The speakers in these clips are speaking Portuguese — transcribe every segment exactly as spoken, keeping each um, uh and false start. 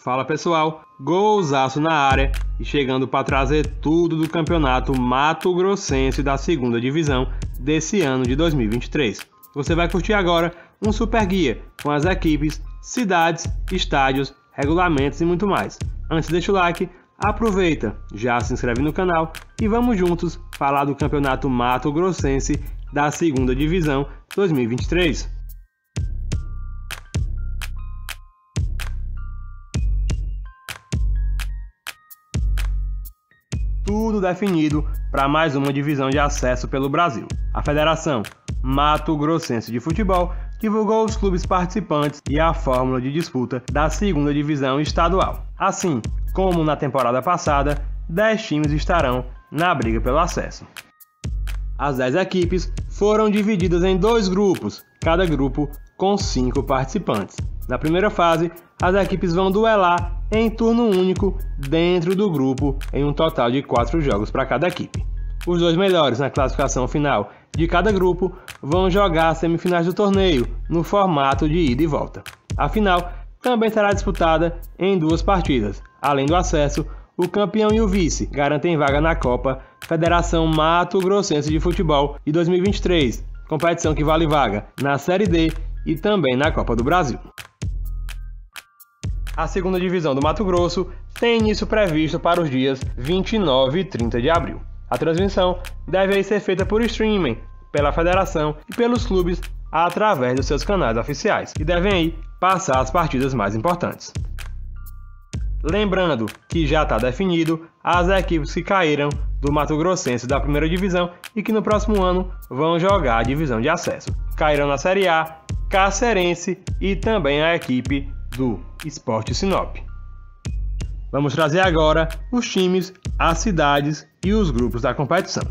Fala pessoal, golzaço na área e chegando para trazer tudo do campeonato Mato Grossense da segunda divisão desse ano de dois mil e vinte e três. Você vai curtir agora um super guia com as equipes, cidades, estádios, regulamentos e muito mais. Antes deixa o like, aproveita, já se inscreve no canal e vamos juntos falar do campeonato Mato Grossense da segunda divisão dois mil e vinte e três. Tudo definido para mais uma divisão de acesso pelo Brasil. A Federação Mato Grossense de Futebol divulgou os clubes participantes e a fórmula de disputa da segunda divisão estadual. Assim, como na temporada passada, dez times estarão na briga pelo acesso. As dez equipes foram divididas em dois grupos, cada grupo com cinco participantes. Na primeira fase, as equipes vão duelar em turno único dentro do grupo em um total de quatro jogos para cada equipe. Os dois melhores na classificação final de cada grupo vão jogar as semifinais do torneio no formato de ida e volta. A final também será disputada em duas partidas. Além do acesso, o campeão e o vice garantem vaga na Copa Federação Mato Grossense de Futebol de dois mil e vinte e três, competição que vale vaga na Série D e também na Copa do Brasil. A segunda divisão do Mato Grosso tem início previsto para os dias vinte e nove e trinta de abril. A transmissão deve ser feita por streaming, pela federação e pelos clubes através dos seus canais oficiais, e devem aí passar as partidas mais importantes. Lembrando que já está definido as equipes que caíram do Mato Grossense da primeira divisão e que no próximo ano vão jogar a divisão de acesso. Caíram na Série A, Cacerense e também a equipe do Esporte Sinop. Vamos trazer agora os times, as cidades e os grupos da competição.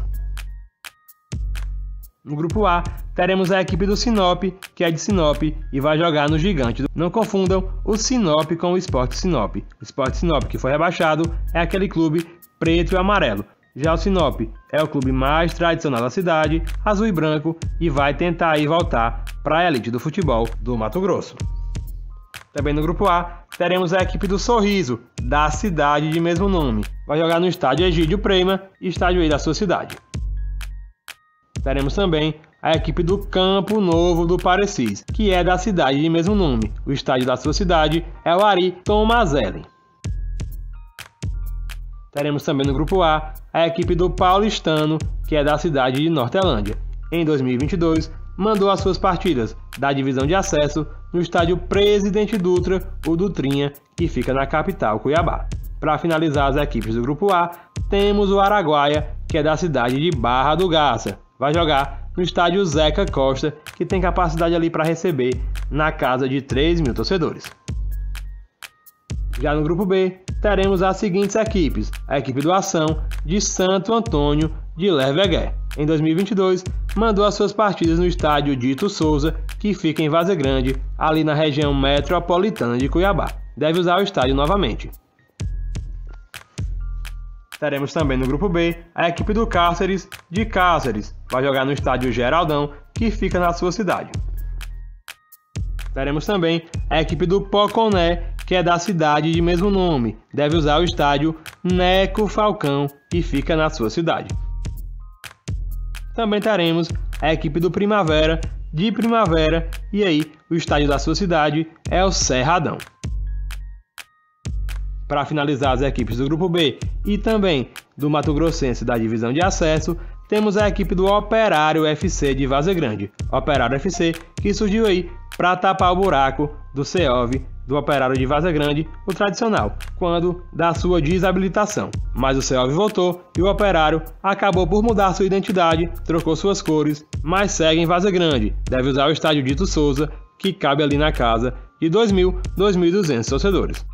No grupo A, teremos a equipe do Sinop, que é de Sinop e vai jogar no gigante. Não confundam o Sinop com o Esporte Sinop. O Esporte Sinop, que foi rebaixado, é aquele clube preto e amarelo. Já o Sinop é o clube mais tradicional da cidade, azul e branco, e vai tentar aí voltar para a elite do futebol do Mato Grosso. Também no grupo A, teremos a equipe do Sorriso, da cidade de mesmo nome. Vai jogar no Estádio Egídio Prema, estádio aí da sua cidade. Teremos também a equipe do Campo Novo do Parecis, que é da cidade de mesmo nome. O estádio da sua cidade é o Ari Tomazelli. Teremos também no grupo A, a equipe do Paulistano, que é da cidade de Nortelândia. Em dois mil e vinte e dois, mandou as suas partidas da divisão de acesso no estádio Presidente Dutra, o Dutrinha, que fica na capital Cuiabá. Para finalizar as equipes do grupo A, temos o Araguaia, que é da cidade de Barra do Garça. Vai jogar no estádio Zeca Costa, que tem capacidade ali para receber na casa de três mil torcedores. Já no grupo B, teremos as seguintes equipes. A equipe do Ação, de Santo Antônio de Leverger. Em dois mil e vinte e dois, mandou as suas partidas no estádio Dito Souza, que fica em Várzea Grande, ali na região metropolitana de Cuiabá. Deve usar o estádio novamente. Teremos também no grupo B a equipe do Cáceres, de Cáceres. Vai jogar no estádio Geraldão, que fica na sua cidade. Teremos também a equipe do Poconé, que é da cidade de mesmo nome. Deve usar o estádio Neco Falcão, que fica na sua cidade. Também teremos a equipe do Primavera, de Primavera, e aí o estádio da sua cidade é o Serradão. Para finalizar as equipes do grupo B e também do Mato Grossense da divisão de acesso, temos a equipe do Operário F C de Várzea Grande. Operário F C que surgiu aí para tapar o buraco do C O V do Operário de Várzea Grande, o tradicional, quando da sua desabilitação. Mas o C O V voltou e o Operário acabou por mudar sua identidade, trocou suas cores, mas segue em Várzea Grande. Deve usar o estádio Dito Souza, que cabe ali na casa de dois mil, dois mil e duzentos torcedores.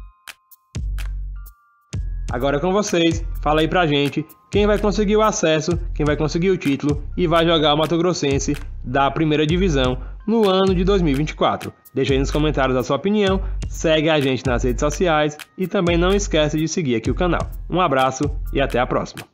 Agora é com vocês, fala aí pra gente quem vai conseguir o acesso, quem vai conseguir o título e vai jogar o Mato Grossense da primeira divisão no ano de dois mil e vinte e quatro. Deixa aí nos comentários a sua opinião, segue a gente nas redes sociais e também não esquece de seguir aqui o canal. Um abraço e até a próxima!